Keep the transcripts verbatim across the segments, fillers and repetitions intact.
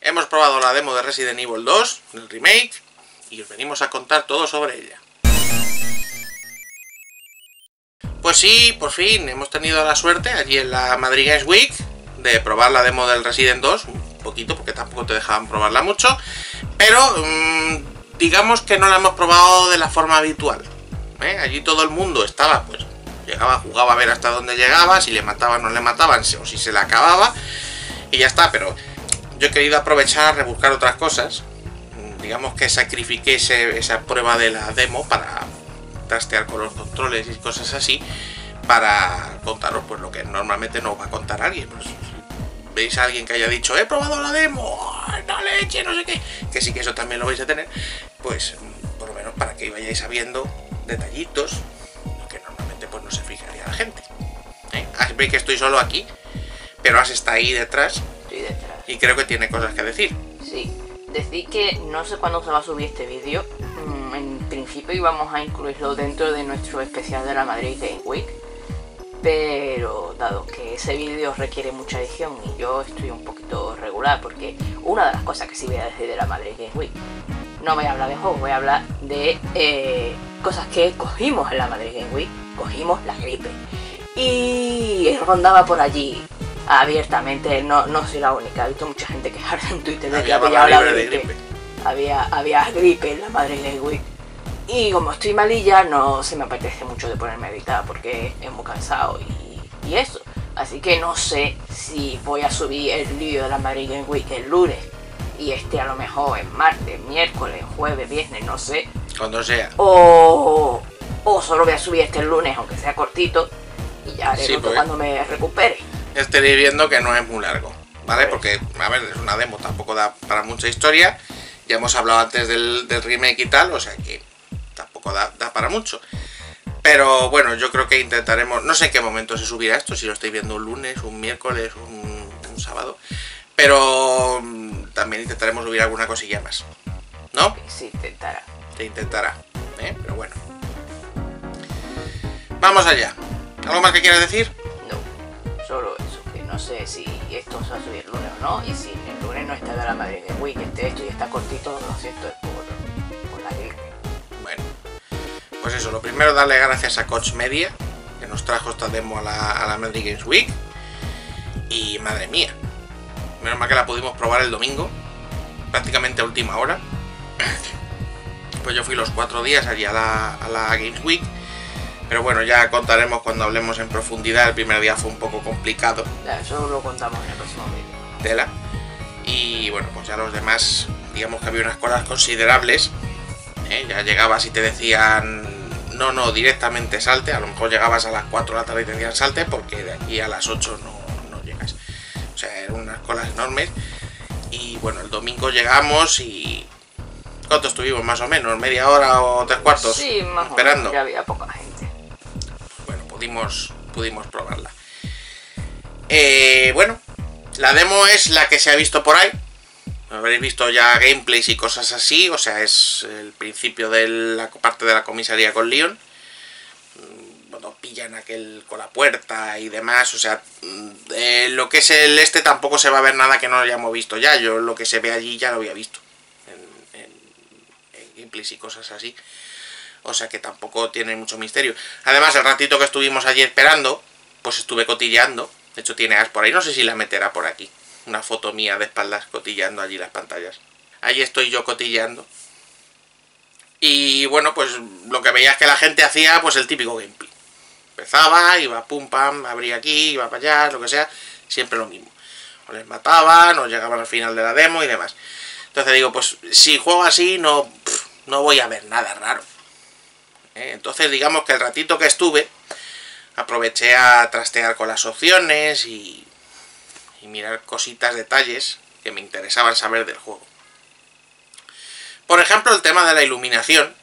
Hemos probado la demo de Resident Evil dos, el remake, y os venimos a contar todo sobre ella. Pues sí, por fin, hemos tenido la suerte allí en la Madrid Games Week de probar la demo del Resident dos, un poquito, porque tampoco te dejaban probarla mucho, pero mmm, digamos que no la hemos probado de la forma habitual, ¿eh? Allí todo el mundo estaba, pues, llegaba, jugaba a ver hasta dónde llegaba, si le mataban o no le mataban, o si se la acababa, y ya está, pero yo he querido aprovechar, rebuscar otras cosas, digamos que sacrifiqué ese, esa prueba de la demo para trastear con los controles y cosas así para contaros pues lo que normalmente no os va a contar alguien. Pues, veis a alguien que haya dicho he probado la demo, no leche, no sé qué, que sí que eso también lo vais a tener, pues por lo menos para que vayáis sabiendo detallitos que normalmente pues no se fijaría la gente, ¿eh? Veis que estoy solo aquí, pero Ash está ahí detrás, sí, detrás y creo que tiene cosas que decir. Sí, decir que no sé cuándo se va a subir este vídeo. En principio íbamos a incluirlo dentro de nuestro especial de la Madrid Games Week, pero dado que ese vídeo requiere mucha edición y yo estoy un poquito regular, porque una de las cosas que sí voy a decir de la Madrid Games Week, no voy a hablar de juegos, voy a hablar de eh, cosas que cogimos en la Madrid Games Week. Cogimos la gripe y rondaba por allí abiertamente, no, no soy la única, he visto mucha gente quejarse en Twitter de que había hablado de gripe. gripe. Había, había gripe en la Madrid Games Week y como estoy malilla no se me apetece mucho de ponerme a editar porque es muy cansado y, y eso, así que no sé si voy a subir el vídeo de la Madrid Games Week el lunes y este a lo mejor el martes, miércoles, jueves, viernes, no sé, cuando sea, o, o solo voy a subir este el lunes aunque sea cortito y ya haré sí, otro cuando me recupere. Estaréis viendo que no es muy largo, ¿vale? Porque a ver, es una demo, tampoco da para mucha historia. Ya hemos hablado antes del, del remake y tal, o sea que tampoco da, da para mucho. Pero bueno, yo creo que intentaremos, no sé en qué momento se subirá esto, si lo estáis viendo un lunes, un miércoles, un, un sábado. Pero también intentaremos subir alguna cosilla más, ¿no? Sí, intentará. Se intentará, ¿eh? Pero bueno. Vamos allá. ¿Algo más que quieras decir? No, solo eso. No sé si esto se va a subir el lunes o no, y si el lunes no está de la Madrid Games Week, este esto ya está cortito, lo siento, es por, por la gripe. Bueno, pues eso, lo primero darle gracias a Koch Media, que nos trajo esta demo a la, a la Madrid Games Week, y madre mía, menos mal que la pudimos probar el domingo, prácticamente a última hora. Pues yo fui los cuatro días allí a la, a la Games Week, pero bueno, ya contaremos cuando hablemos en profundidad. El primer día fue un poco complicado. Ya, eso lo contamos en el próximo vídeo. Tela. Y bueno, pues ya los demás, digamos que había unas colas considerables, ¿eh? Ya llegabas y te decían, no, no, directamente salte. A lo mejor llegabas a las cuatro de la tarde y te decían salte, porque de aquí a las ocho no, no llegas. O sea, eran unas colas enormes. Y bueno, el domingo llegamos y... ¿cuánto estuvimos? Más o menos, media hora o tres cuartos. Sí, más esperando. O menos, ya había poca gente. Pudimos, pudimos probarla. Eh, bueno, la demo es la que se ha visto por ahí. Habréis visto ya gameplays y cosas así. O sea, es el principio de la parte de la comisaría con Leon. Cuando pillan aquel con la puerta y demás. O sea, eh, lo que es el este tampoco se va a ver nada que no lo hayamos visto ya. Yo lo que se ve allí ya lo había visto. En, en, en gameplays y cosas así. O sea que tampoco tiene mucho misterio. Además, el ratito que estuvimos allí esperando, pues estuve cotilleando. De hecho, tiene Ash por ahí. No sé si la meterá por aquí. Una foto mía de espaldas cotilleando allí las pantallas. Ahí estoy yo cotilleando. Y bueno, pues lo que veía es que la gente hacía pues el típico gameplay. Empezaba, iba pum pam, abría aquí, iba para allá, lo que sea. Siempre lo mismo. O les mataban, o llegaban al final de la demo y demás. Entonces digo, pues si juego así no, pff, no voy a ver nada raro. Entonces digamos que el ratito que estuve aproveché a trastear con las opciones y, y mirar cositas, detalles que me interesaban saber del juego. Por ejemplo, el tema de la iluminación,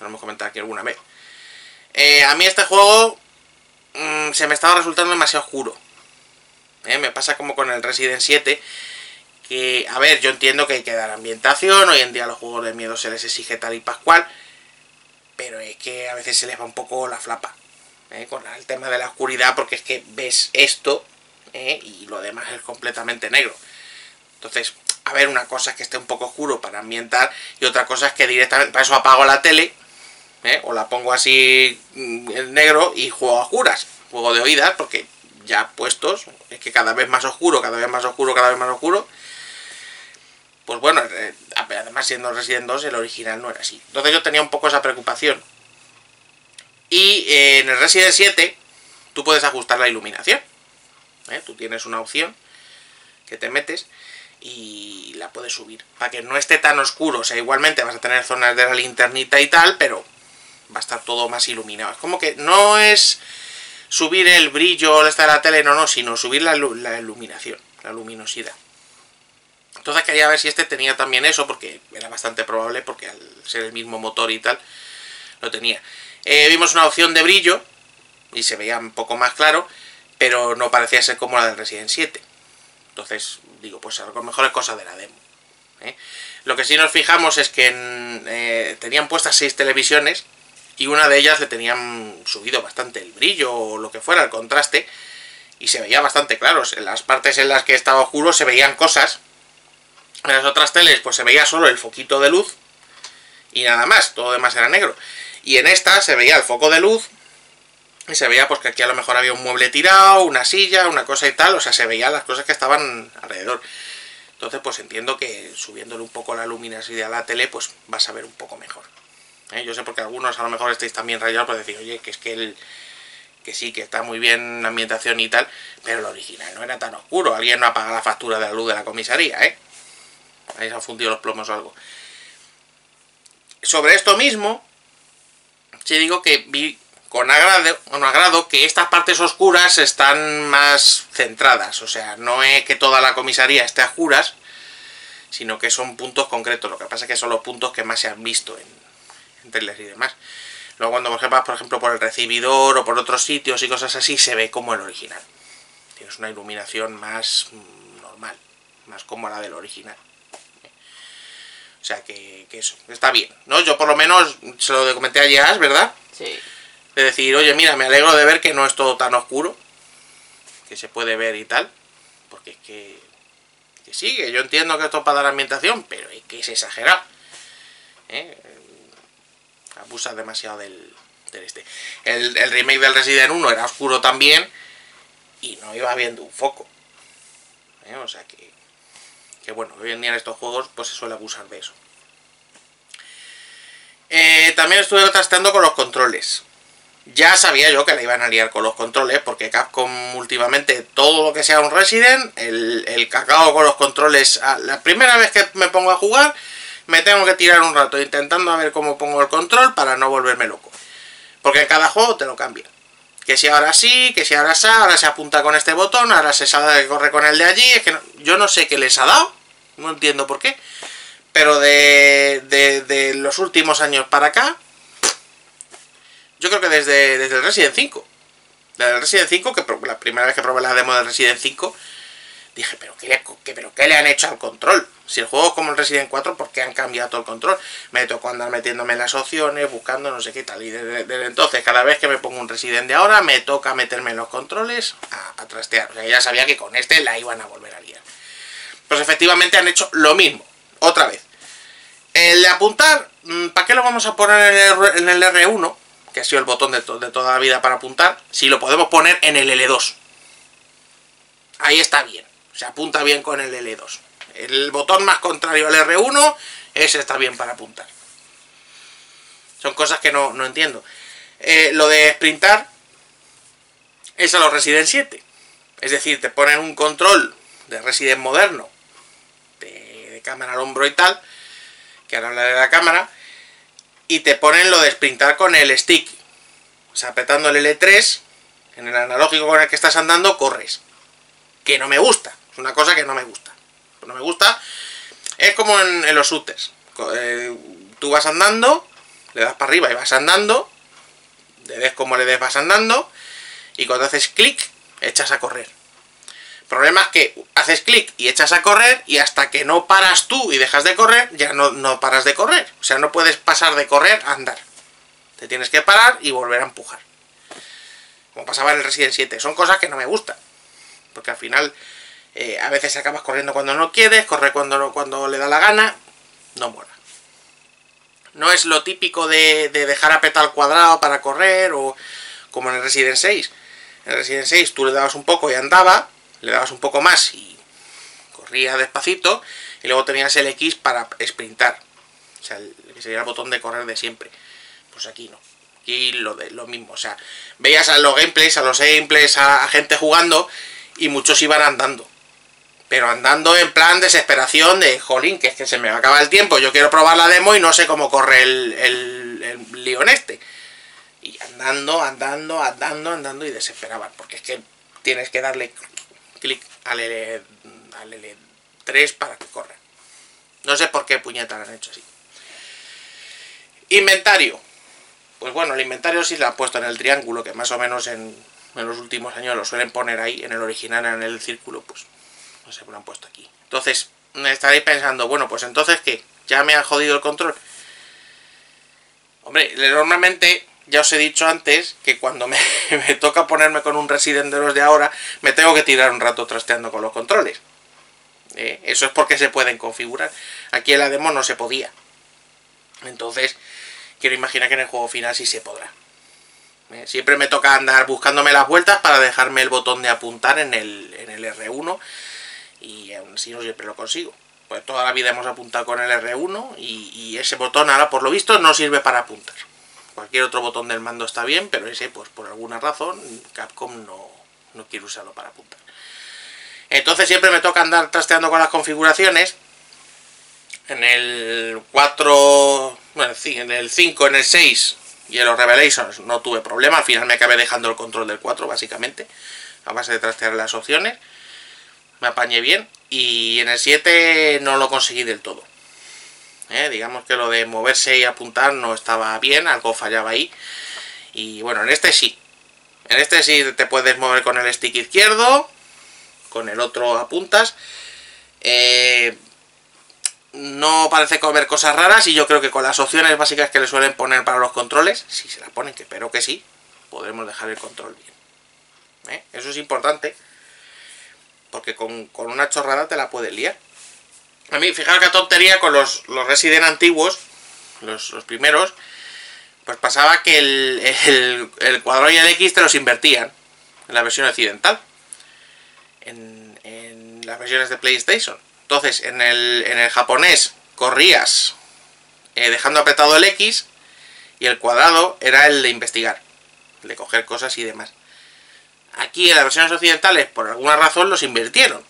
lo hemos comentado aquí alguna vez. Eh, a mí este juego mmm, se me estaba resultando demasiado oscuro. Eh, me pasa como con el Resident siete, que a ver, yo entiendo que hay que dar ambientación, hoy en día a los juegos de miedo se les exige tal y pascual, pero es que a veces se les va un poco la flapa, ¿eh? Con el tema de la oscuridad, porque es que ves esto, ¿eh? Y lo demás es completamente negro. Entonces, a ver, una cosa es que esté un poco oscuro para ambientar y otra cosa es que directamente, para eso apago la tele, ¿eh? O la pongo así en negro y juego a oscuras, juego de oídas, porque ya puestos, es que cada vez más oscuro, cada vez más oscuro, cada vez más oscuro. Pues bueno, además siendo Resident dos, el original no era así. Entonces yo tenía un poco esa preocupación. Y eh, en el Resident siete, tú puedes ajustar la iluminación. ¿Eh? Tú tienes una opción que te metes y la puedes subir, para que no esté tan oscuro. O sea, igualmente vas a tener zonas de la linternita y tal, pero va a estar todo más iluminado. Es como que no es subir el brillo de la tele, no, no, sino subir la, la iluminación, la luminosidad. Entonces quería ver si este tenía también eso, porque era bastante probable, porque al ser el mismo motor y tal, lo tenía. Eh, vimos una opción de brillo, y se veía un poco más claro, pero no parecía ser como la del Resident siete. Entonces, digo, pues a lo mejor es cosa de la demo. ¿eh? Lo que sí nos fijamos es que en, eh, tenían puestas seis televisiones, y una de ellas le tenían subido bastante el brillo, o lo que fuera, el contraste, y se veía bastante claro. En las partes en las que estaba oscuro se veían cosas. En las otras teles pues se veía solo el foquito de luz y nada más, todo demás era negro. Y en esta se veía el foco de luz y se veía pues que aquí a lo mejor había un mueble tirado, una silla, una cosa y tal. O sea, se veían las cosas que estaban alrededor. Entonces pues entiendo que subiéndole un poco la luminosidad a la tele pues vas a ver un poco mejor. ¿Eh? Yo sé porque algunos a lo mejor estáis también rayados por decir, oye, que es que el... que sí, que está muy bien la ambientación y tal, pero el original no era tan oscuro. Alguien no apaga la factura de la luz de la comisaría, ¿eh? Ahí se han fundido los plomos o algo. Sobre esto mismo, sí digo que vi con agrado, con agrado que estas partes oscuras están más centradas. O sea, no es que toda la comisaría esté a oscuras, sino que son puntos concretos. Lo que pasa es que son los puntos que más se han visto en, en trailers y demás. Luego cuando vas, por ejemplo, por el recibidor o por otros sitios y cosas así, se ve como el original. Tienes una iluminación más normal, más como la del original. O sea, que, que eso, está bien, ¿no? Yo por lo menos se lo comenté ayer a Ash, ¿verdad? Sí. De decir, oye, mira, me alegro de ver que no es todo tan oscuro, que se puede ver y tal, porque es que, que sí, que yo entiendo que esto es para dar ambientación, pero es que es exagerado. ¿Eh? Abusa demasiado del, del este. El, el remake del Resident uno era oscuro también y no iba viendo un foco. ¿Eh? O sea que... que bueno, hoy en día en estos juegos pues se suele abusar de eso. Eh, también estuve testando con los controles. Ya sabía yo que la iban a liar con los controles, porque Capcom últimamente, todo lo que sea un Resident, el, el cacao con los controles, la primera vez que me pongo a jugar, me tengo que tirar un rato intentando a ver cómo pongo el control para no volverme loco. Porque en cada juego te lo cambian. Que si ahora sí, que si ahora sí, ahora se apunta con este botón, ahora se sabe que corre con el de allí. Es que no, yo no sé qué les ha dado, no entiendo por qué. Pero de, de, de los últimos años para acá, yo creo que desde, desde el Resident cinco. Desde el Resident cinco, que la primera vez que probé la demo del Resident cinco, dije, ¿pero qué, le, qué, ¿pero qué le han hecho al control? Si el juego es como el Resident cuatro, ¿por qué han cambiado todo el control? Me tocó andar metiéndome en las opciones, buscando no sé qué tal. Y desde, desde entonces, cada vez que me pongo un Resident de ahora, me toca meterme en los controles a, a trastear. O sea, ya sabía que con este la iban a volver a liar. Pues efectivamente han hecho lo mismo, otra vez. El de apuntar, ¿para qué lo vamos a poner en el, en el R uno? Que ha sido el botón de, to, de toda la vida para apuntar. Si lo podemos poner en el L dos. Ahí está bien. Se apunta bien con el L dos. El botón más contrario al R uno, ese está bien para apuntar. Son cosas que no, no entiendo. Eh, lo de sprintar es a los Resident siete. Es decir, te ponen un control de Resident moderno, de, de cámara al hombro y tal, que ahora hablaré de la cámara, y te ponen lo de sprintar con el stick. O sea, apretando el L tres, en el analógico con el que estás andando, corres. Que no me gusta. Es una cosa que no me gusta. No me gusta. Es como en, en los shooters. Eh, tú vas andando, le das para arriba y vas andando. Le des como le des, vas andando. Y cuando haces clic, echas a correr. El problema es que haces clic y echas a correr. Y hasta que no paras tú y dejas de correr, ya no, no paras de correr. O sea, no puedes pasar de correr a andar. Te tienes que parar y volver a empujar. Como pasaba en el Resident siete. Son cosas que no me gustan. Porque al final... eh, a veces acabas corriendo cuando no quieres, corre cuando, cuando le da la gana, no mola. No es lo típico de, de dejar apretar el cuadrado para correr, o como en el Resident seis. En el Resident seis tú le dabas un poco y andaba, le dabas un poco más y corría despacito, y luego tenías el X para sprintar. O sea, el, que sería el botón de correr de siempre. Pues aquí no. Aquí lo, de, lo mismo. O sea, veías a los gameplays, a los gameplays, a, a gente jugando, y muchos iban andando. Pero andando en plan desesperación de, jolín, que es que se me acaba el tiempo, yo quiero probar la demo y no sé cómo corre el, el, el Leon este. Y andando, andando, andando, andando y desesperaban. Porque es que tienes que darle clic al, L, al L tres para que corra. No sé por qué puñeta lo han hecho así. Inventario. Pues bueno, el inventario sí lo han puesto en el triángulo, que más o menos en, en los últimos años lo suelen poner ahí. En el original, en el círculo, pues... no sé, me lo han puesto aquí. Entonces, me estaréis pensando, bueno, pues entonces, ¿qué? ¿Ya me han jodido el control? Hombre, normalmente, ya os he dicho antes, que cuando me, me toca ponerme con un Resident de los de ahora, me tengo que tirar un rato trasteando con los controles. ¿Eh? Eso es porque se pueden configurar. Aquí en la demo no se podía. Entonces, quiero imaginar que en el juego final sí se podrá. ¿Eh? Siempre me toca andar buscándome las vueltas para dejarme el botón de apuntar en el, en el R uno. Y aún así no siempre lo consigo. Pues toda la vida hemos apuntado con el R uno y, y ese botón ahora por lo visto no sirve para apuntar. Cualquier otro botón del mando está bien, pero ese pues por alguna razón Capcom no, no quiere usarlo para apuntar. Entonces siempre me toca andar trasteando con las configuraciones. En el cuatro, bueno, en el cinco, en el seis y en los Revelations no tuve problema. Al final me acabé dejando el control del cuatro básicamente, a base de trastear las opciones. Me apañé bien, y en el siete no lo conseguí del todo. ¿Eh? Digamos que lo de moverse y apuntar no estaba bien, algo fallaba ahí. Y bueno, en este sí. En este sí te puedes mover con el stick izquierdo, con el otro apuntas. Eh, no parece comer cosas raras, y yo creo que con las opciones básicas que le suelen poner para los controles, si se las ponen, que espero que sí, podremos dejar el control bien. ¿Eh? Eso es importante. Porque con, con una chorrada te la puedes liar. A mí, fijaos qué tontería con los, los Resident antiguos, los, los primeros, pues pasaba que el, el, el cuadrado y el X te los invertían en la versión occidental, en, en las versiones de PlayStation. Entonces, en el, en el japonés corrías eh, dejando apretado el X, y el cuadrado era el de investigar, el de coger cosas y demás. Aquí en las versiones occidentales, por alguna razón, los invirtieron.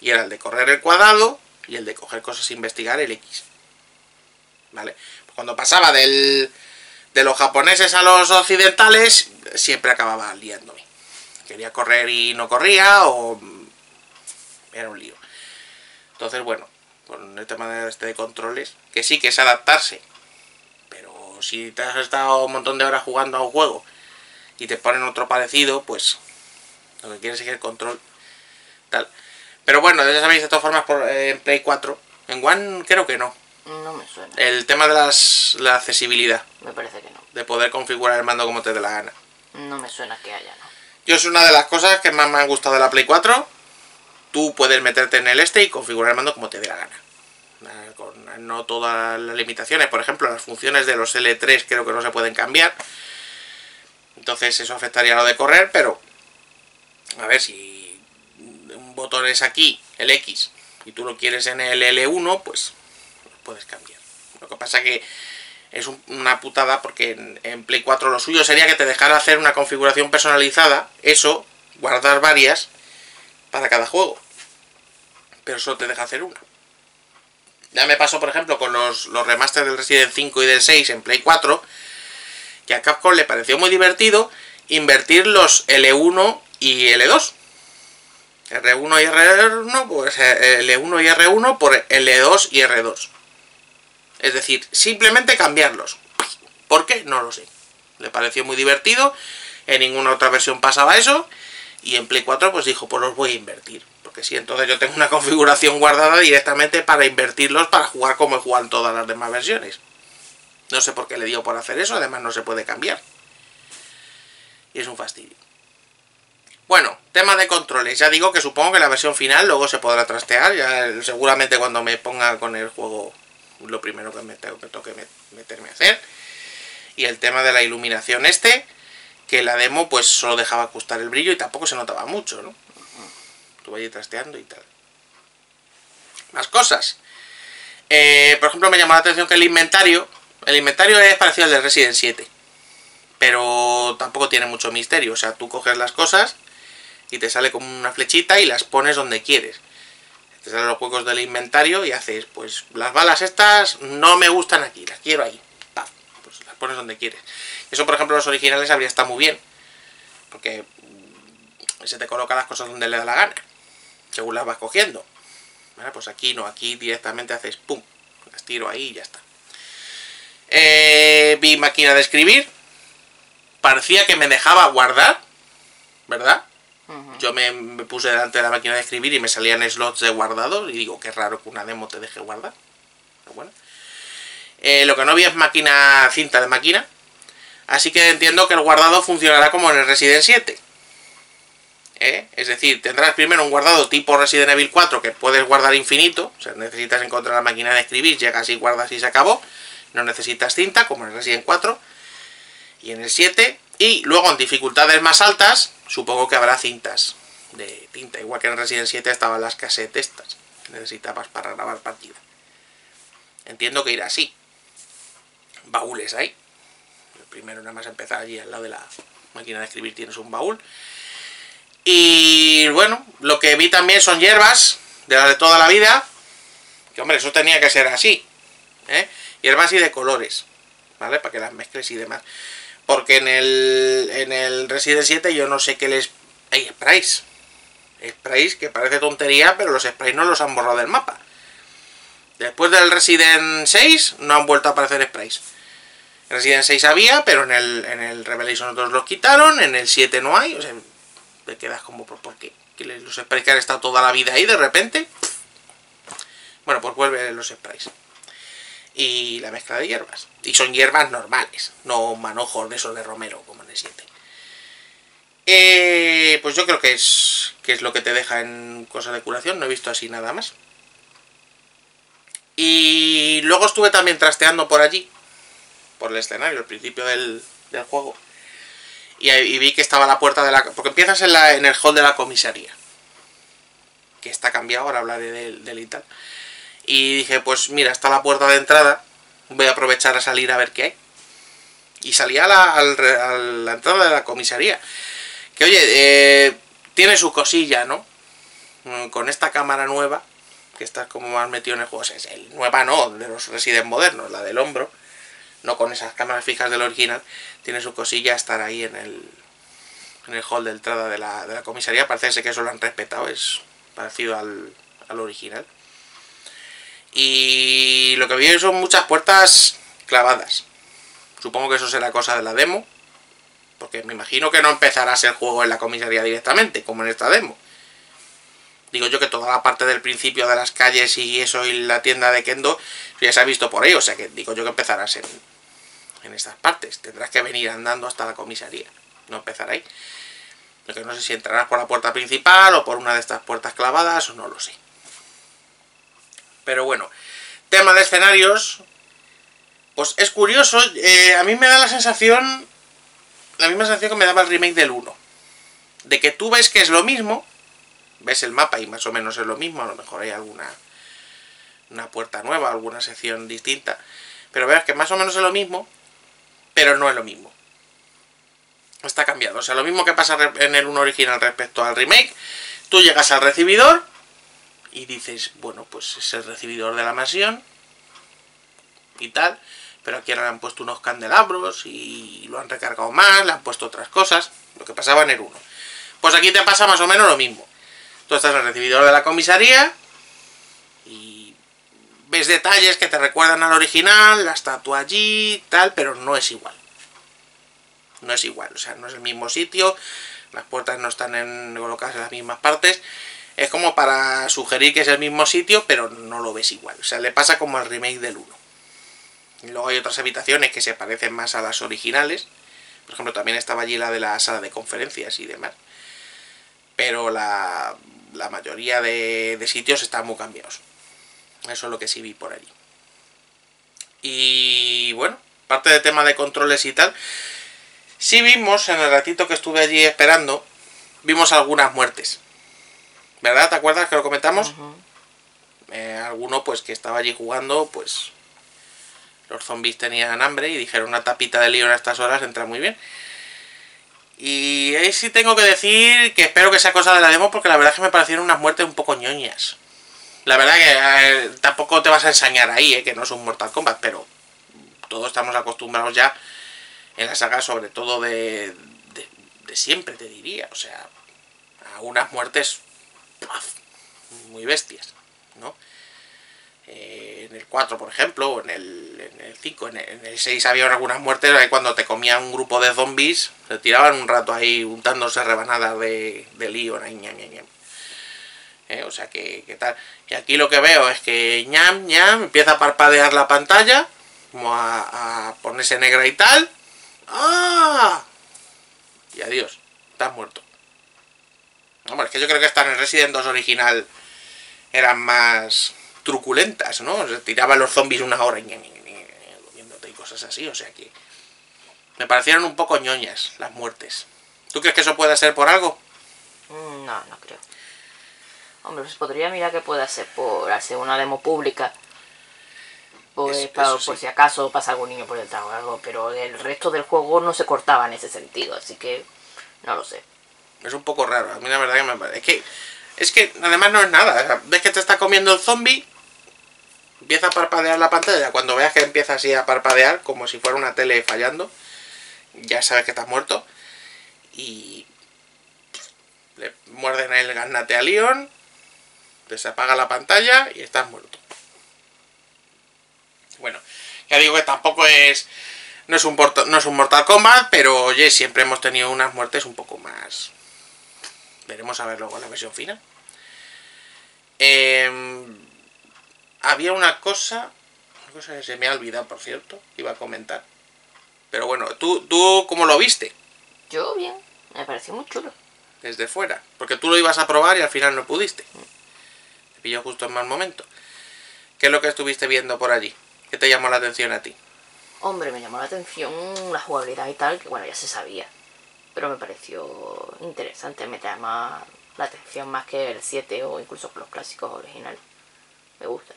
Y era el de correr el cuadrado y el de coger cosas e investigar el X. ¿Vale? Cuando pasaba del, de los japoneses a los occidentales, siempre acababa liándome. Quería correr y no corría, o... era un lío. Entonces, bueno, con el tema de, este de controles, que sí que es adaptarse. Pero si te has estado un montón de horas jugando a un juego y te ponen otro parecido, pues lo que quieres es que el control tal. Pero bueno, ya sabéis, de todas formas, por, eh, en Play cuatro, en One creo que no. No me suena. El tema de las, la accesibilidad. Me parece que no. De poder configurar el mando como te dé la gana. No me suena que haya, no. Yo es una de las cosas que más me han gustado de la Play cuatro. Tú puedes meterte en el este y configurar el mando como te dé la gana. Con no todas las limitaciones. Por ejemplo, las funciones de los L tres creo que no se pueden cambiar. Entonces eso afectaría a lo de correr, pero... a ver, si un botón es aquí, el X, y tú lo quieres en el L uno, pues lo puedes cambiar. Lo que pasa que es un, una putada, porque en, en Play cuatro lo suyo sería que te dejara hacer una configuración personalizada, eso, guardar varias para cada juego. Pero solo te deja hacer una. Ya me pasó, por ejemplo, con los, los remasters del Resident cinco y del seis en Play cuatro... que a Capcom le pareció muy divertido invertir los L uno y L dos. R uno y R uno, pues L uno y R uno por L dos y R dos. Es decir, simplemente cambiarlos. ¿Por qué? No lo sé. Le pareció muy divertido, en ninguna otra versión pasaba eso, y en Play cuatro pues dijo, pues los voy a invertir. Porque si entonces yo tengo una configuración guardada directamente para invertirlos, para jugar como juegan todas las demás versiones. No sé por qué le dio por hacer eso, además no se puede cambiar. Y es un fastidio. Bueno, temas de controles. Ya digo que supongo que la versión final luego se podrá trastear. Ya seguramente cuando me ponga con el juego, lo primero que me tengo que toque meterme a hacer. Y el tema de la iluminación este, que la demo pues solo dejaba ajustar el brillo y tampoco se notaba mucho, ¿no? Estuve allí trasteando y tal. Más cosas. Eh, por ejemplo, me llamó la atención que el inventario... El inventario es parecido al de Resident siete. Pero tampoco tiene mucho misterio. O sea, tú coges las cosas y te sale como una flechita y las pones donde quieres. Te salen los huecos del inventario y haces, pues, las balas estas no me gustan aquí, las quiero ahí. ¡Paf! Pues las pones donde quieres. Eso, por ejemplo, en los originales habría estado muy bien. Porque se te coloca las cosas donde le da la gana, según las vas cogiendo. Bueno, pues aquí no, aquí directamente haces pum, las tiro ahí y ya está. Eh, vi máquina de escribir. Parecía que me dejaba guardar, ¿verdad? Uh-huh. Yo me, me puse delante de la máquina de escribir y me salían slots de guardado. Y digo, qué raro que una demo te deje guardar. Pero bueno. Eh, lo que no vi es máquina, cinta de máquina. Así que entiendo que el guardado funcionará como en el Resident siete. ¿Eh? Es decir, tendrás primero un guardado tipo Resident Evil cuatro que puedes guardar infinito. O sea, necesitas encontrar la máquina de escribir, llegas y guardas y se acabó. No necesitas cinta, como en el Resident cuatro y en el siete. Y luego en dificultades más altas, supongo que habrá cintas de tinta. Igual que en el Resident siete estaban las cassettes estas que necesitabas para grabar partida. Entiendo que irá así. Baúles ahí. El primero nada más empezar allí al lado de la máquina de escribir tienes un baúl. Y bueno, lo que vi también son hierbas, de las de toda la vida, que hombre, eso tenía que ser así, ¿eh? Hierbas y de colores, ¿vale? Para que las mezcles y demás. Porque en el, en el Resident siete yo no sé qué les... Hay sprays, sprays que parece tontería, pero los sprays no los han borrado del mapa. Después del Resident seis no han vuelto a aparecer sprays. En Resident seis había, pero en el, en el Revelations dos los quitaron, en el siete no hay, o sea... Te quedas como, ¿por qué? Que los sprays que han estado toda la vida ahí, de repente. Bueno, pues vuelven los sprays. Y la mezcla de hierbas. Y son hierbas normales, no manojos de esos de romero, como en el siete. Eh, pues yo creo que es, que es lo que te deja en cosas de curación. No he visto así nada más. Y luego estuve también trasteando por allí, por el escenario, al principio del, del juego. Y vi que estaba la puerta de la... Porque empiezas en, la, en el hall de la comisaría, que está cambiado, ahora hablaré del, del y tal. Y dije, pues mira, está la puerta de entrada, voy a aprovechar a salir a ver qué hay. Y salí a la, a la, a la entrada de la comisaría. Que oye, eh, tiene su cosilla, ¿no? Con esta cámara nueva, que está como más metido en el juego. O sea, es el, nueva no, de los Resident modernos, la del hombro. No con esas cámaras fijas del original. Tiene su cosilla estar ahí en el, en el hall de entrada de la, de la comisaría. Parece que eso lo han respetado. Es parecido al, al original. Y lo que vi son muchas puertas clavadas. Supongo que eso será cosa de la demo, porque me imagino que no empezarás el juego en la comisaría directamente, como en esta demo. Digo yo que toda la parte del principio de las calles y eso y la tienda de Kendo ya se ha visto por ahí. O sea que digo yo que empezarás en... en estas partes, tendrás que venir andando hasta la comisaría, no empezar ahí. Lo que no sé si entrarás por la puerta principal o por una de estas puertas clavadas, o no lo sé. Pero bueno, tema de escenarios, pues es curioso, eh, a mí me da la sensación, la misma sensación que me daba el remake del uno. De que tú ves que es lo mismo, ves el mapa y más o menos es lo mismo, a lo mejor hay alguna una puerta nueva, alguna sección distinta, pero verás que más o menos es lo mismo. Pero no es lo mismo. Está cambiado. O sea, lo mismo que pasa en el uno original respecto al remake. Tú llegas al recibidor y dices, bueno, pues es el recibidor de la mansión y tal. Pero aquí ahora le han puesto unos candelabros y lo han recargado más, le han puesto otras cosas. Lo que pasaba en el uno. Pues aquí te pasa más o menos lo mismo. Tú estás en el recibidor de la comisaría y ves detalles que te recuerdan al original, la estatua allí, tal, pero no es igual. No es igual, o sea, no es el mismo sitio, las puertas no están en, colocadas en las mismas partes. Es como para sugerir que es el mismo sitio, pero no lo ves igual. O sea, le pasa como al remake del uno. Y luego hay otras habitaciones que se parecen más a las originales. Por ejemplo, también estaba allí la de la sala de conferencias y demás. pero la, la mayoría de, de sitios están muy cambiados. Eso es lo que sí vi por allí. Y bueno, parte del tema de controles y tal, sí vimos en el ratito que estuve allí esperando, vimos algunas muertes, ¿verdad? ¿Te acuerdas que lo comentamos? Uh-huh. eh, alguno pues que estaba allí jugando, pues los zombies tenían hambre y dijeron una tapita de Leon a estas horas entra muy bien. Y ahí sí tengo que decir que espero que sea cosa de la demo, porque la verdad es que me parecieron unas muertes un poco ñoñas. La verdad que eh, tampoco te vas a ensañar ahí, eh, que no es un Mortal Kombat, pero todos estamos acostumbrados ya en la saga, sobre todo de, de, de siempre, te diría. O sea, a unas muertes ¡puff!, muy bestias, ¿no? Eh, en el cuatro, por ejemplo, o en el, en el cinco, en el, en el seis había algunas muertes ahí cuando te comían un grupo de zombies, se tiraban un rato ahí untándose rebanadas de, de Leon ahí, ñam, ñam, ñam. Eh, o sea, que, que tal. Y aquí lo que veo es que ñam, ñam, empieza a parpadear la pantalla, como a, a ponerse negra y tal. ¡Ah! Y adiós, estás muerto. Hombre, es que yo creo que hasta en el Resident dos original eran más truculentas, ¿no? Se tiraban los zombies una hora y ñam, ñam, ñam, comiéndote y cosas así. O sea que me parecieron un poco ñoñas las muertes. ¿Tú crees que eso puede ser por algo? No, no creo. Hombre, pues podría mirar que puede hacer por hacer una demo pública. Pues eso, para, eso sí. Por si acaso pasa algún niño por detrás o algo, pero el resto del juego no se cortaba en ese sentido, así que no lo sé. Es un poco raro, a mí la verdad que me parece. Es que, es que además no es nada. O sea, ves que te está comiendo el zombie, empieza a parpadear la pantalla. Cuando veas que empieza así a parpadear, como si fuera una tele fallando, ya sabes que estás muerto. Y le muerden el gaznate a Leon. Se apaga la pantalla y estás muerto. Bueno, ya digo que tampoco es no es un, no es un Mortal Kombat, pero oye, siempre hemos tenido unas muertes un poco más. Veremos a ver luego la versión final. Eh, había una cosa, una cosa que se me ha olvidado, por cierto, iba a comentar. Pero bueno, ¿tú, tú cómo lo viste? Yo bien, me pareció muy chulo. Desde fuera, porque tú lo ibas a probar y al final no pudiste. Pilló justo en mal momento. ¿Qué es lo que estuviste viendo por allí? ¿Qué te llamó la atención a ti? Hombre, me llamó la atención la jugabilidad y tal, que bueno, ya se sabía. Pero me pareció interesante, me llama la atención más que el siete o incluso los clásicos originales. Me gusta.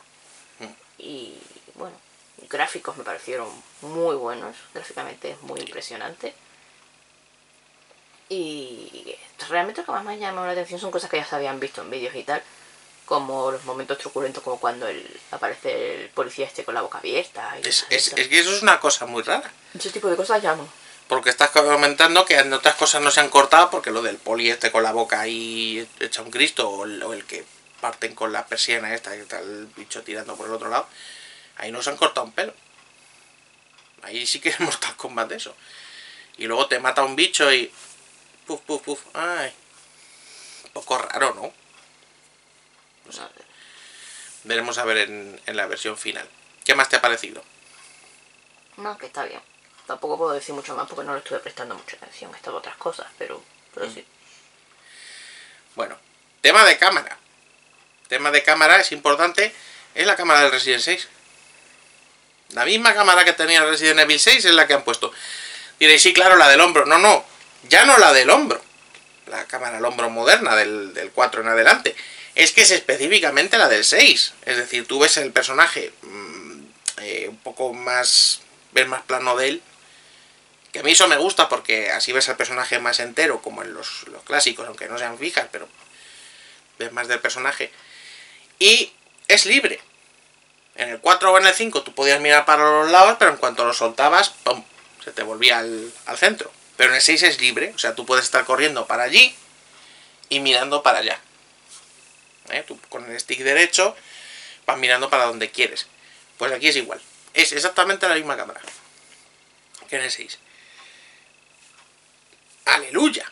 Mm. Y bueno, gráficos me parecieron muy buenos, gráficamente es muy impresionante. Y realmente lo que más me llamó la atención son cosas que ya se habían visto en vídeos y tal. Como los momentos truculentos, como cuando el, aparece el policía este con la boca abierta. Y es, es, es que eso es una cosa muy rara. Ese tipo de cosas llamo. Porque estás comentando que en otras cosas no se han cortado, porque lo del poli este con la boca ahí hecha un cristo, o el, o el que parten con la persiana esta, que está el bicho tirando por el otro lado, ahí no se han cortado un pelo. Ahí sí que es Mortal Kombat de eso. Y luego te mata un bicho y... puf, puf, puf. Ay. Un poco raro, ¿no? O sea, veremos a ver en, en la versión final. ¿Qué más te ha parecido? No, que está bien. Tampoco puedo decir mucho más porque no le estuve prestando mucha atención. He estado otras cosas, pero, pero mm. sí. Bueno, tema de cámara. Tema de cámara es importante. Es la cámara del Resident seis. La misma cámara que tenía el Resident Evil seis es la que han puesto. Diréis, sí, claro, la del hombro. No, no. Ya no la del hombro. La cámara al hombro moderna del, del cuatro en adelante. Es que es específicamente la del seis. Es decir, tú ves el personaje mmm, eh, un poco más... ves más plano de él. Que a mí eso me gusta porque así ves al personaje más entero, como en los, los clásicos, aunque no sean fijas, pero ves más del personaje. Y es libre. En el cuatro o en el cinco tú podías mirar para los lados, pero en cuanto lo soltabas, ¡pum!, se te volvía al, al centro. Pero en el seis es libre. O sea, tú puedes estar corriendo para allí y mirando para allá. ¿Eh? Tú con el stick derecho vas mirando para donde quieres. Pues aquí es igual. Es exactamente la misma cámara que en el seis. ¡Aleluya!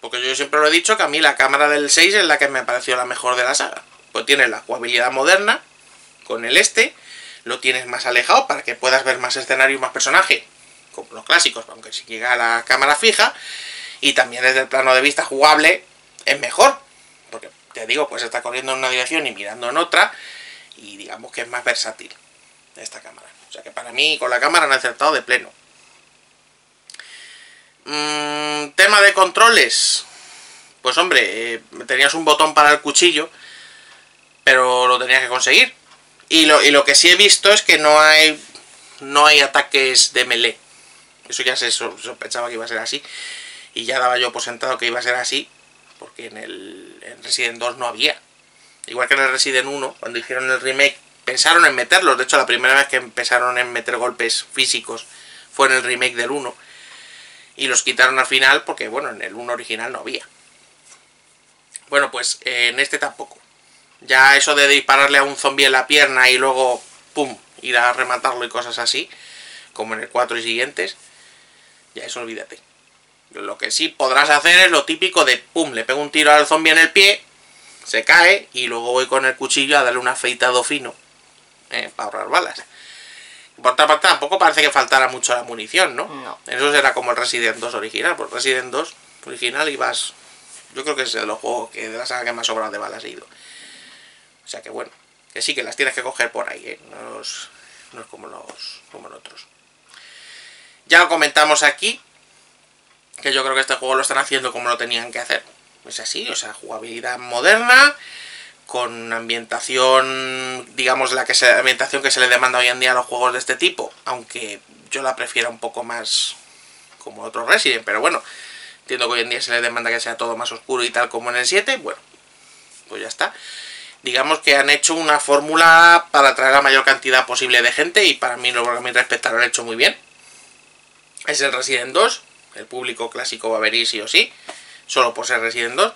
Porque yo siempre lo he dicho que a mí la cámara del seis es la que me pareció la mejor de la saga. Pues tienes la jugabilidad moderna con el este. Lo tienes más alejado para que puedas ver más escenario y más personaje. Como los clásicos, aunque si llega a la cámara fija. Y también desde el plano de vista jugable... es mejor, porque te digo, pues está corriendo en una dirección y mirando en otra, y digamos que es más versátil esta cámara. O sea que para mí, con la cámara han acertado de pleno. Mm, tema de controles. Pues hombre, eh, tenías un botón para el cuchillo, pero lo tenías que conseguir. Y lo, y lo que sí he visto es que no hay, no hay ataques de melee. Eso ya se sospechaba que iba a ser así. Y ya daba yo por sentado que iba a ser así, porque en el en Resident dos no había. Igual que en el Resident uno, cuando hicieron el remake, pensaron en meterlos. De hecho, la primera vez que empezaron en meter golpes físicos fue en el remake del uno. Y los quitaron al final porque, bueno, en el uno original no había. Bueno, pues eh, en este tampoco. Ya eso de dispararle a un zombie en la pierna y luego, pum, ir a rematarlo y cosas así, como en el cuatro y siguientes, ya eso olvídate. Lo que sí podrás hacer es lo típico de, pum, le pego un tiro al zombie en el pie, se cae, y luego voy con el cuchillo a darle un afeitado fino, eh, para ahorrar balas. Por otra parte, tampoco parece que faltara mucho la munición, ¿no? No. Eso será como el Resident dos original, porque Resident dos original ibas... Yo creo que es de los juegos que de la saga que más sobrado de balas he ido. O sea que bueno, que sí, que las tienes que coger por ahí, ¿eh? No es, no es como los como en otros. Ya lo comentamos aquí, que yo creo que este juego lo están haciendo como lo tenían que hacer. Es así, o sea, jugabilidad moderna, con ambientación, digamos, la que se, la ambientación que se le demanda hoy en día a los juegos de este tipo. Aunque yo la prefiero un poco más como otros Resident, pero bueno, entiendo que hoy en día se le demanda que sea todo más oscuro y tal como en el siete, bueno, pues ya está. Digamos que han hecho una fórmula para atraer la mayor cantidad posible de gente y para mí, a mi respecto, lo han hecho muy bien. Es el Resident dos, el público clásico va a venir sí o sí, solo por ser Resident dos.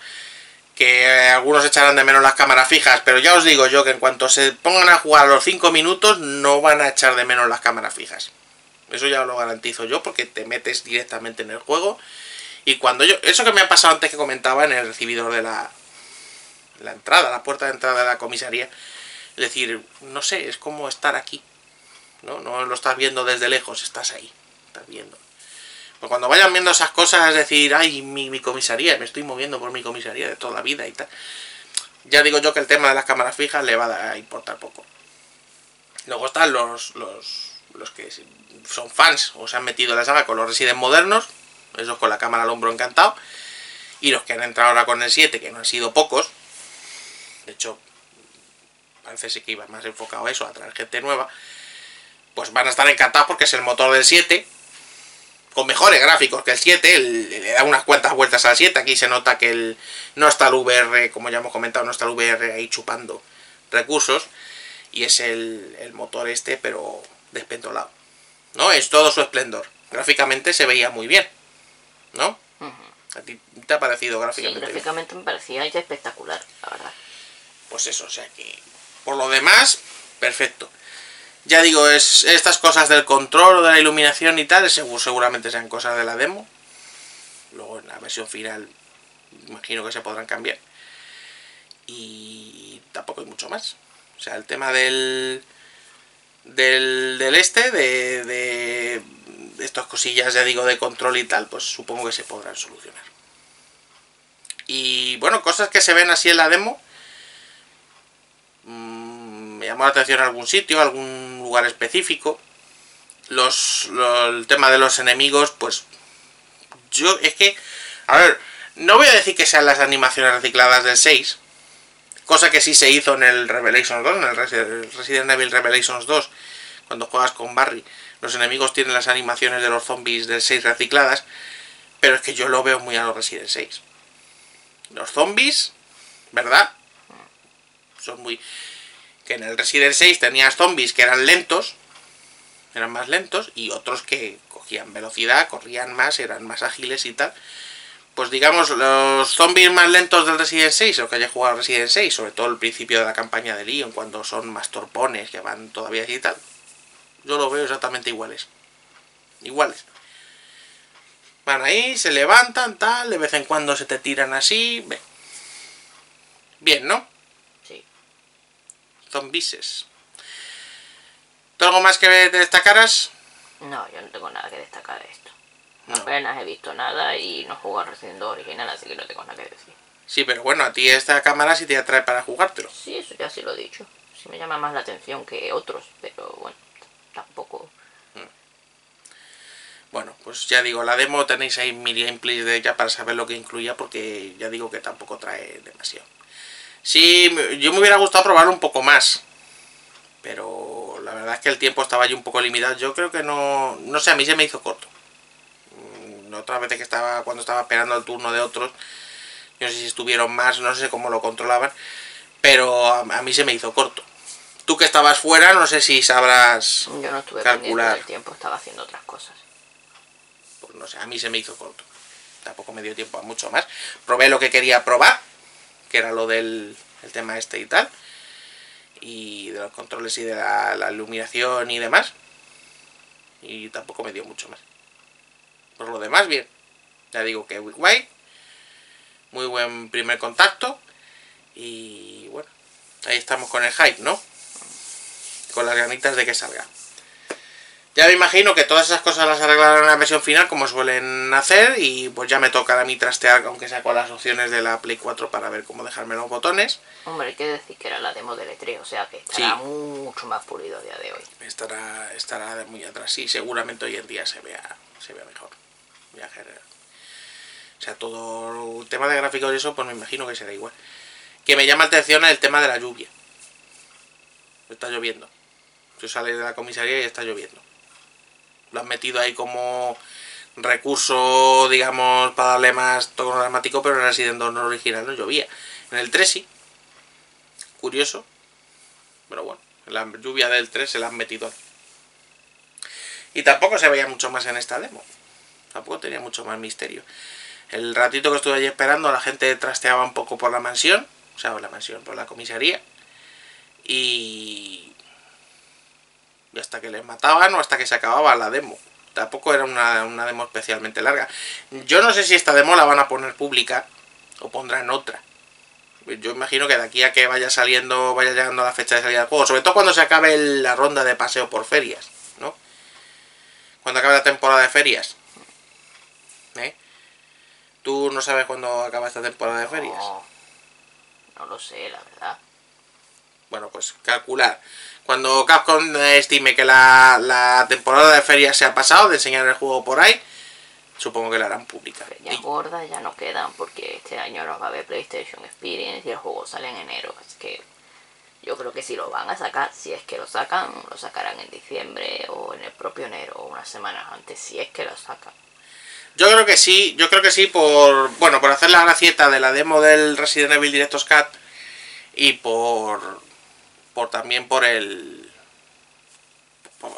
Que algunos echarán de menos las cámaras fijas, pero ya os digo yo que en cuanto se pongan a jugar a los cinco minutos no van a echar de menos las cámaras fijas. Eso ya lo garantizo yo porque te metes directamente en el juego. Y cuando yo... Eso que me ha pasado antes que comentaba en el recibidor de la... la entrada, la puerta de entrada de la comisaría. Es decir, no sé, es como estar aquí, ¿no? No lo estás viendo desde lejos, estás ahí, estás viendo. Pues cuando vayan viendo esas cosas, es decir, ay, mi, mi comisaría, me estoy moviendo por mi comisaría de toda la vida y tal. Ya digo yo que el tema de las cámaras fijas le va a importar poco. Luego están los, los, los que son fans o se han metido en la saga con los Resident modernos, esos con la cámara al hombro encantado. Y los que han entrado ahora con el siete, que no han sido pocos. De hecho, parece que iba más enfocado a eso, a traer gente nueva. Pues van a estar encantados porque es el motor del siete, con mejores gráficos que el siete. Le da unas cuantas vueltas al siete. Aquí se nota que el, no está el V R, como ya hemos comentado, no está el V R ahí chupando recursos. Y es el, el motor este, pero despentolado, ¿no? Es todo su esplendor. Gráficamente se veía muy bien, ¿no? Uh-huh. ¿A ti te ha parecido gráficamente? Sí, gráficamente bien. Me parecía ya espectacular, la verdad. Pues eso, o sea que por lo demás, perfecto. Ya digo, es estas cosas del control o de la iluminación y tal, seguro, seguramente sean cosas de la demo. Luego en la versión final, imagino que se podrán cambiar. Y tampoco hay mucho más. O sea, el tema del del, del este, de, de, de estas cosillas, ya digo, de control y tal, pues supongo que se podrán solucionar. Y bueno, cosas que se ven así en la demo. Me llamó la atención algún sitio, algún lugar específico. Los, los, el tema de los enemigos, pues... Yo, es que... A ver, no voy a decir que sean las animaciones recicladas del seis. Cosa que sí se hizo en el Revelations dos, en el Resident Evil Revelations dos. Cuando juegas con Barry, los enemigos tienen las animaciones de los zombies del seis recicladas. Pero es que yo lo veo muy a los Resident seis. Los zombies, ¿verdad? Son muy... Que en el Resident seis tenías zombies que eran lentos, eran más lentos, y otros que cogían velocidad, corrían más, eran más ágiles y tal. Pues digamos, los zombies más lentos del Resident seis, o que haya jugado Resident seis, sobre todo al principio de la campaña de Leon, cuando son más torpones, que van todavía así y tal, yo lo veo exactamente iguales. Iguales. Van ahí, se levantan, tal, de vez en cuando se te tiran así. Bien, ¿no? Zombies. ¿Tú algo más que destacaras? No, yo no tengo nada que destacar de esto. No. Apenas he visto nada y no he jugado Resident dos original, así que no tengo nada que decir. Sí, pero bueno, a ti esta cámara sí te atrae para jugártelo. Sí, eso ya se lo he dicho. Sí me llama más la atención que otros, pero bueno, tampoco... Bueno, pues ya digo, la demo tenéis ahí mi gameplay de ella para saber lo que incluía, porque ya digo que tampoco trae demasiado. Sí, yo me hubiera gustado probarlo un poco más, pero la verdad es que el tiempo estaba yo un poco limitado. Yo creo que no... no sé, a mí se me hizo corto. Otras veces que estaba, cuando estaba esperando el turno de otros, no sé si estuvieron más, no sé cómo lo controlaban, pero a, a mí se me hizo corto. Tú que estabas fuera, no sé si sabrás calcular. Yo no estuve pendiente del tiempo, estaba haciendo otras cosas. No sé, a mí se me hizo corto. Tampoco me dio tiempo a mucho más. Probé lo que quería probar, que era lo del el tema este y tal, y de los controles y de la, la iluminación y demás. Y tampoco me dio mucho más. Por lo demás, bien. Ya digo que guay. Muy buen primer contacto. Y bueno, ahí estamos con el hype, ¿no? Con las ganitas de que salga. Ya me imagino que todas esas cosas las arreglarán en la versión final, como suelen hacer, y pues ya me tocará a mí trastear, aunque sea con las opciones de la Play cuatro, para ver cómo dejarme los botones. Hombre, hay que decir que era la demo de E tres, o sea que estará sí. mucho más pulido a día de hoy. Estará, estará muy atrás, sí, seguramente hoy en día se vea, se vea mejor. O sea, todo el tema de gráficos y eso, pues me imagino que será igual. Que me llama la atención el tema de la lluvia. Está lloviendo. Tú sales de la comisaría y está lloviendo. Lo han metido ahí como recurso, digamos, para darle más tono dramático, pero en Resident Evil original no llovía. En el tres sí. Curioso. Pero bueno, la lluvia del tres se la han metido ahí. Y tampoco se veía mucho más en esta demo. Tampoco tenía mucho más misterio. El ratito que estuve allí esperando, la gente trasteaba un poco por la mansión. O sea, por la mansión, por la comisaría. Y... y hasta que les mataban o hasta que se acababa la demo. Tampoco era una, una demo especialmente larga. Yo no sé si esta demo la van a poner pública o pondrán otra. Yo imagino que de aquí a que vaya saliendo, vaya llegando la fecha de salida del juego, sobre todo cuando se acabe la ronda de paseo por ferias, ¿no? Cuando acabe la temporada de ferias. ¿Eh? ¿Tú no sabes cuándo acaba esta temporada de ferias? No, no lo sé, la verdad. Bueno, pues calcular. Cuando Capcom estime que la, la temporada de ferias se ha pasado, de enseñar el juego por ahí, supongo que la harán pública. Ferias y... gordas ya no quedan, porque este año nos va a ver PlayStation Experience y el juego sale en enero. Así que yo creo que si lo van a sacar, si es que lo sacan, lo sacarán en diciembre o en el propio enero, o unas semanas antes, si es que lo sacan. Yo creo que sí, yo creo que sí, por bueno, por hacer la gracieta de la demo del Resident Evil Director's Cut y por... Por, también por el... Por,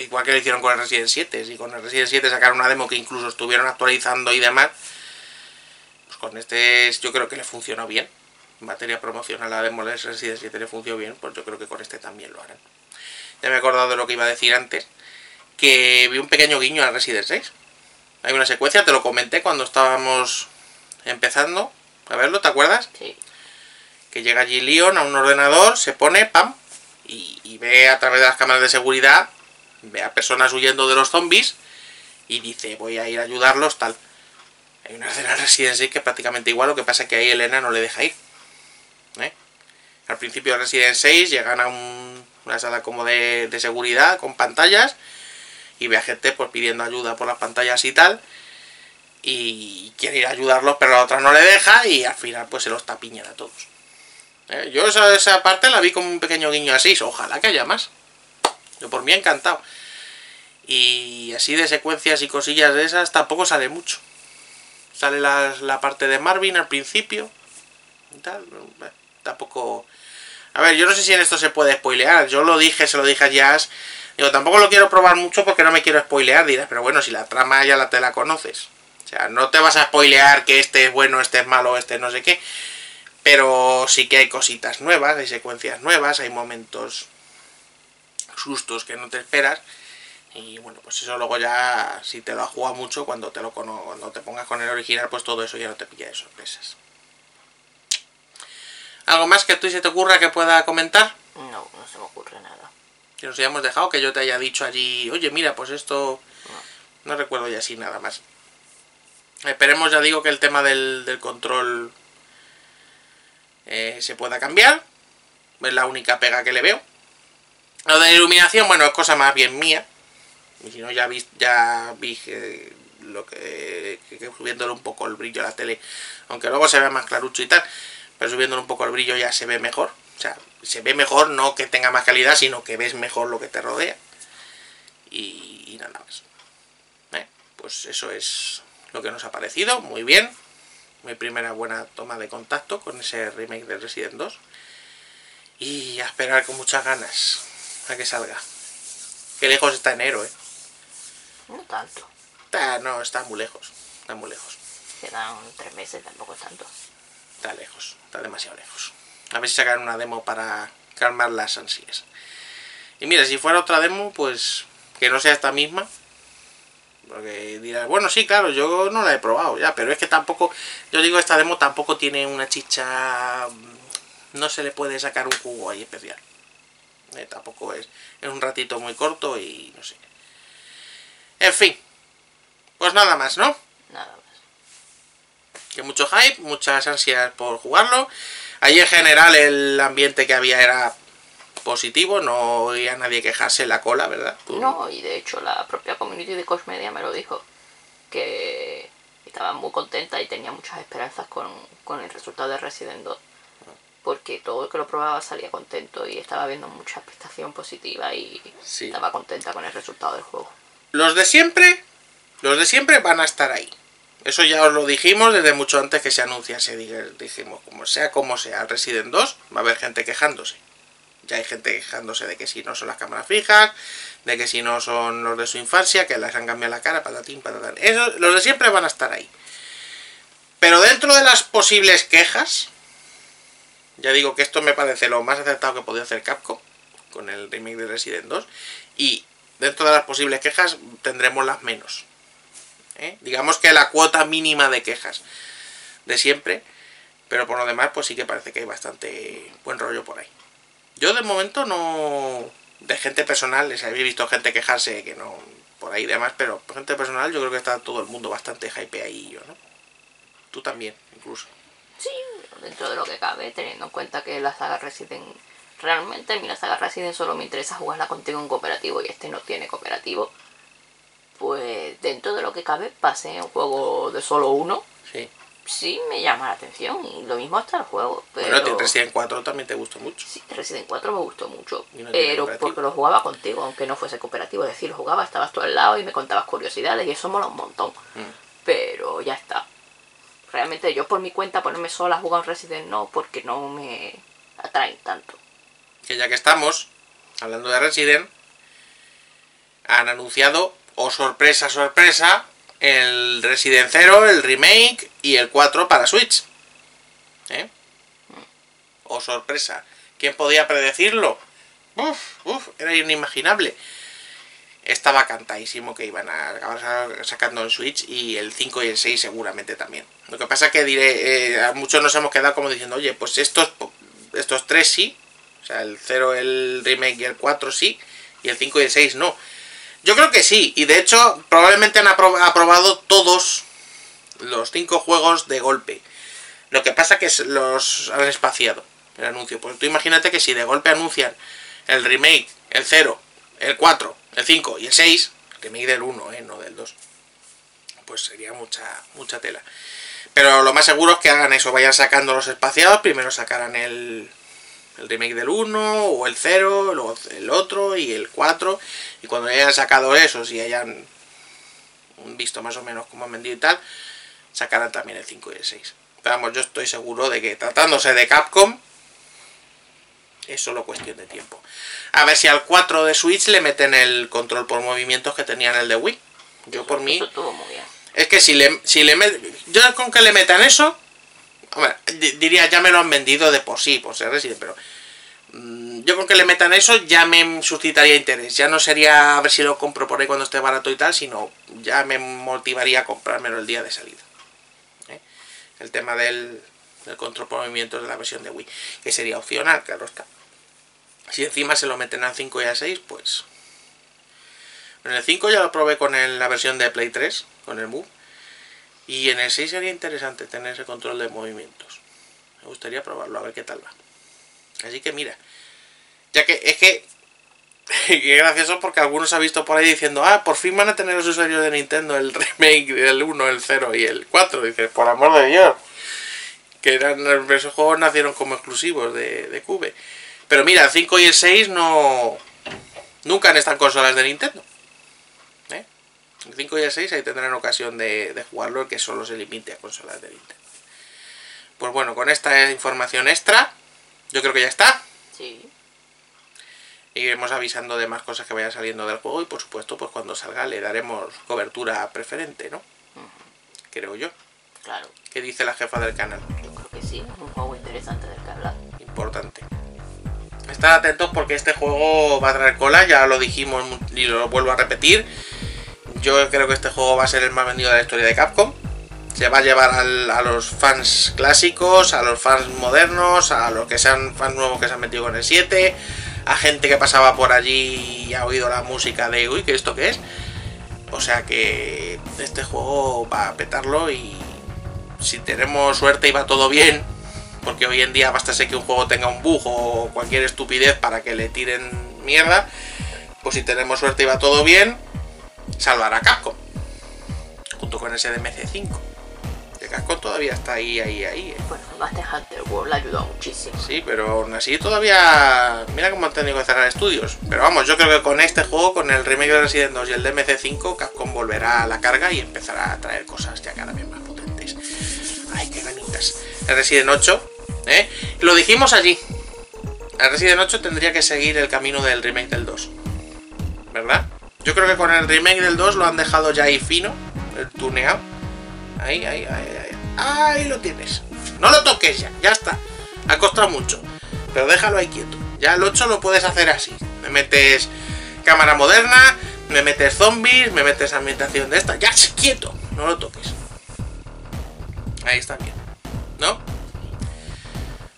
igual que lo hicieron con el Resident siete. Si con el Resident siete sacaron una demo que incluso estuvieron actualizando y demás, pues con este yo creo que le funcionó bien. En materia promocional la demo del Resident siete le funcionó bien, pues yo creo que con este también lo harán. Ya me he acordado de lo que iba a decir antes, que vi un pequeño guiño al Resident seis. Hay una secuencia, te lo comenté cuando estábamos empezando a verlo, ¿te acuerdas? Sí. Que llega allí Leon a un ordenador, se pone, pam, y, y ve a través de las cámaras de seguridad, ve a personas huyendo de los zombies, y dice, voy a ir a ayudarlos, tal. Hay una escena en Resident seis que es prácticamente igual, lo que pasa es que ahí Elena no le deja ir. ¿Eh? Al principio de Resident seis llegan a un, una sala como de, de seguridad, con pantallas, y ve a gente pues, pidiendo ayuda por las pantallas y tal, y quiere ir a ayudarlos, pero la otra no le deja, y al final pues se los tapiñan a todos. ¿Eh? Yo esa, esa parte la vi como un pequeño guiño así, ojalá que haya más. Yo por mí encantado. Y así de secuencias y cosillas de esas tampoco sale mucho. Sale la, la parte de Marvin al principio y tal, bueno, tampoco... A ver, yo no sé si en esto se puede spoilear. Yo lo dije, se lo dije a Ash. Digo, tampoco lo quiero probar mucho porque no me quiero spoilear. Dirás, pero bueno, si la trama ya la te la conoces. O sea, no te vas a spoilear que este es bueno, este es malo, este no sé qué. Pero sí que hay cositas nuevas, hay secuencias nuevas, hay momentos sustos que no te esperas. Y bueno, pues eso luego ya, si te lo has jugado mucho, cuando te, lo, cuando te pongas con el original, pues todo eso ya no te pilla de sorpresas. ¿Algo más que a ti se te ocurra que pueda comentar? No, no se me ocurre nada. Que nos hayamos dejado, que yo te haya dicho allí, oye mira, pues esto... No, no recuerdo ya así nada más. Esperemos, ya digo, que el tema del, del control... eh, se pueda cambiar. Es la única pega que le veo. Lo de la iluminación, bueno, es cosa más bien mía. Y si no, ya vi, ya vi eh, lo que, que subiéndole un poco el brillo a la tele. Aunque luego se vea más clarucho y tal. Pero subiéndole un poco el brillo ya se ve mejor. O sea, se ve mejor, no que tenga más calidad, sino que ves mejor lo que te rodea. Y, y nada más. ¿Eh? Pues eso es lo que nos ha parecido. Muy bien. Mi primera buena toma de contacto con ese remake del Resident dos. Y a esperar con muchas ganas a que salga. Qué lejos está enero, ¿eh? No tanto. Está, no, está muy lejos. Está muy lejos. Quedan tres meses, tampoco es tanto. Está lejos, está demasiado lejos. A ver si sacan una demo para calmar las ansias. Y mira, si fuera otra demo, pues que no sea esta misma. Porque dirás, bueno, sí, claro, yo no la he probado ya, pero es que tampoco, yo digo, esta demo tampoco tiene una chicha, no se le puede sacar un jugo ahí especial. Eh, tampoco es, es un ratito muy corto y no sé. En fin, pues nada más, ¿no? Nada más. Que mucho hype, muchas ansias por jugarlo. Ahí en general el ambiente que había era positivo, no oía nadie quejarse la cola, ¿verdad? Tú. No, y de hecho la propia community de Koch Media me lo dijo, que estaban muy contentas y tenía muchas esperanzas con, con el resultado de Resident dos, porque todo el que lo probaba salía contento y estaba viendo mucha expectación positiva y sí, estaba contenta con el resultado del juego. Los de siempre, los de siempre van a estar ahí. Eso ya os lo dijimos desde mucho antes que se anunciase, dijimos, como sea como sea, Resident dos va a haber gente quejándose. Ya hay gente quejándose de que si no son las cámaras fijas, de que si no son los de su infancia, que las han cambiado la cara, patatín, patatán. Eso, los de siempre van a estar ahí. Pero dentro de las posibles quejas, ya digo que esto me parece lo más acertado que podía hacer Capcom con el remake de Resident dos. Y dentro de las posibles quejas tendremos las menos. ¿Eh? Digamos que la cuota mínima de quejas de siempre. Pero por lo demás, pues sí que parece que hay bastante buen rollo por ahí. Yo de momento no... De gente personal, les habéis visto gente quejarse que no... Por ahí y demás, pero gente personal yo creo que está todo el mundo bastante hype ahí, yo, ¿no? Tú también, incluso. Sí, dentro de lo que cabe, teniendo en cuenta que la saga Resident... Realmente a mí la saga Resident solo me interesa jugarla contigo en cooperativo y este no tiene cooperativo. Pues dentro de lo que cabe, pasé un juego de solo uno. Sí. Sí, me llama la atención y lo mismo hasta el juego. Pero bueno, Resident cuatro también te gustó mucho. Sí, Resident cuatro me gustó mucho, no, pero porque lo jugaba contigo, aunque no fuese cooperativo. Es decir, lo jugaba, estabas tú al lado y me contabas curiosidades y eso mola un montón. Mm. Pero ya está. Realmente yo por mi cuenta ponerme sola a jugar un Resident no, porque no me atraen tanto. Que ya que estamos hablando de Resident, han anunciado, o oh, sorpresa, sorpresa, el Resident cero, el remake y el cuatro para Switch. ¿Eh? O oh, sorpresa. ¿Quién podía predecirlo? Uf, uf, era inimaginable. Estaba cantadísimo que iban a acabar sacando en Switch y el cinco y el seis seguramente también. Lo que pasa es que diré, eh, a muchos nos hemos quedado como diciendo, oye, pues estos, estos tres sí. O sea, el cero, el remake y el cuatro sí. Y el cinco y el seis no. Yo creo que sí, y de hecho probablemente han aprobado todos los cinco juegos de golpe. Lo que pasa es que los han espaciado el anuncio. Pues tú imagínate que si de golpe anuncian el remake, el cero, el cuatro, el cinco y el seis, el remake del uno, eh, no del dos, pues sería mucha, mucha tela. Pero lo más seguro es que hagan eso, vayan sacando los espaciados, primero sacarán el... el remake del uno, o el cero, luego el otro y el cuatro. Y cuando hayan sacado esos y hayan visto más o menos cómo han vendido y tal, sacarán también el cinco y el seis. Pero vamos, yo estoy seguro de que tratándose de Capcom, es solo cuestión de tiempo. A ver si al cuatro de Switch le meten el control por movimientos que tenían el de Wii. Yo por mí... Es que si le, si le met... yo con que le metan eso... Bueno, diría, ya me lo han vendido de por sí, por ser Resident, pero mmm, yo con que le metan eso ya me suscitaría interés. Ya no sería a ver si lo compro por ahí cuando esté barato y tal, sino ya me motivaría a comprármelo el día de salida. ¿Eh? El tema del, del control por movimientos de la versión de Wii, que sería opcional, claro está. Si encima se lo meten al cinco y al seis, pues... En el cinco ya lo probé con el, la versión de Play tres, con el Move. Y en el seis sería interesante tener ese control de movimientos. Me gustaría probarlo, a ver qué tal va. Así que mira, ya que es que es gracioso porque algunos han visto por ahí diciendo, ah, por fin van a tener los usuarios de Nintendo el remake del uno, el cero y el cuatro. Dices, por amor de Dios, que eran, esos juegos nacieron como exclusivos de, de Cube. Pero mira, el cinco y el seis no... Nunca han estado en consolas de Nintendo. ¿Eh? El cinco y el seis ahí tendrán ocasión de, de jugarlo, que solo se limite a consolas de Nintendo. Pues bueno, con esta información extra, yo creo que ya está. Sí. Iremos avisando de más cosas que vayan saliendo del juego y, por supuesto, pues cuando salga le daremos cobertura preferente, ¿no? Uh-huh. Creo yo. Claro. ¿Qué dice la jefa del canal? Yo creo que sí, es un juego interesante del que hablar. Importante. Estad atentos porque este juego va a traer cola, ya lo dijimos y lo vuelvo a repetir. Yo creo que este juego va a ser el más vendido de la historia de Capcom. Se va a llevar al, a los fans clásicos, a los fans modernos, a los que sean fans nuevos que se han metido con el siete, a gente que pasaba por allí y ha oído la música de uy, ¿qué esto qué es? O sea que este juego va a petarlo y si tenemos suerte y va todo bien, porque hoy en día basta ser que un juego tenga un bug o cualquier estupidez para que le tiren mierda, pues si tenemos suerte y va todo bien, salvará a Capcom, junto con ese D M C cinco. El Capcom todavía está ahí, ahí, ahí. Eh. Bueno, Monster Hunter World ha ayudado muchísimo. Sí, pero aún así todavía... Mira cómo han tenido que cerrar estudios. Pero vamos, yo creo que con este juego, con el remake de Resident dos y el D M C cinco, Capcom volverá a la carga y empezará a traer cosas ya cada vez más potentes. Ay, qué ganitas. El Resident ocho... ¿Eh? Lo dijimos allí. El Resident ocho tendría que seguir el camino del remake del dos, ¿verdad? Yo creo que con el remake del dos lo han dejado ya ahí fino, el tuneado. Ahí, ahí, ahí, ahí. Ahí lo tienes. No lo toques ya, ya está. Ha costado mucho, pero déjalo ahí quieto. Ya el ocho lo puedes hacer así. Me metes cámara moderna, me metes zombies, me metes ambientación de esta. Ya, quieto, no lo toques. Ahí está bien, ¿no?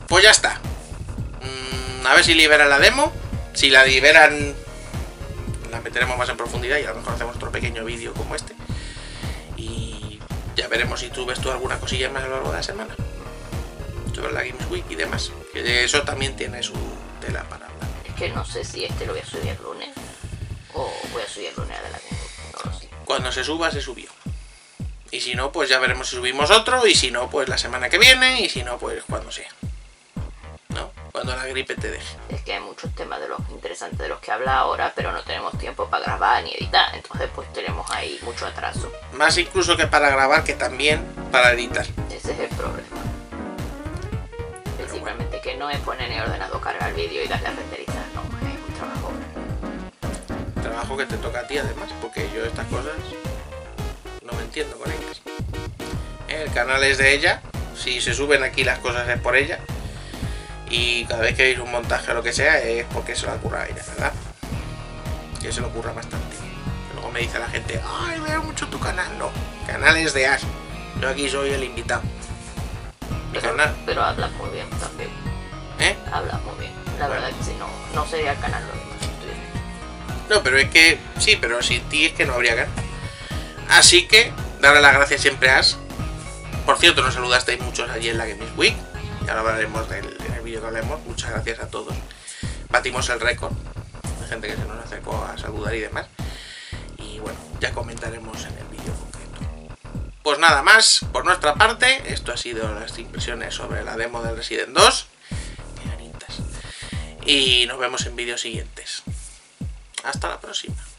Pues ya está. Mm, a ver si liberan la demo. Si la liberan, la meteremos más en profundidad y a lo mejor hacemos otro pequeño vídeo como este. Y ya veremos si tú ves tú alguna cosilla más a lo largo de la semana. Sobre la Games Week y demás. Que eso también tiene su tela para hablar. Es que no sé si este lo voy a subir el lunes. O voy a subir el lunes de la Games Week. No lo sé. Cuando se suba, se subió. Y si no, pues ya veremos si subimos otro. Y si no, pues la semana que viene. Y si no, pues cuando sea. Cuando la gripe te deje. Es que hay muchos temas de los interesantes de los que habla ahora, pero no tenemos tiempo para grabar ni editar, entonces pues tenemos ahí mucho atraso. Más incluso que para grabar que también para editar. Ese es el problema. Principalmente bueno, que no es poner en el ordenador, cargar el vídeo y darle a renderizar, no, es un trabajo. Un trabajo que te toca a ti además, porque yo estas cosas no me entiendo con ellas. El canal es de ella, si se suben aquí las cosas es por ella. Y cada vez que veis un montaje o lo que sea es porque se lo ocurra a ella, ¿verdad? Que se lo ocurra bastante. Luego me dice la gente, ¡ay, veo mucho tu canal! No, canal es de Ash. Yo aquí soy el invitado. Mi pero, canal. Pero hablas muy bien también. ¿Eh? Hablas muy bien. La bueno. verdad es que si no, no sería el canal lo demás si estuviera aquí. No, pero es que... Sí, pero sin ti es que no habría canal. Así que, darle las gracias siempre a Ash. Por cierto, nos saludasteis muchos allí en la Games Week. Y ahora hablaremos del... que hablemos, muchas gracias a todos. Batimos el récord de gente que se nos acercó a saludar y demás. Y bueno, ya comentaremos en el vídeo concreto. Pues nada más, por nuestra parte, esto ha sido las impresiones sobre la demo del Resident dos. Qué ganitas. Y nos vemos en vídeos siguientes. Hasta la próxima.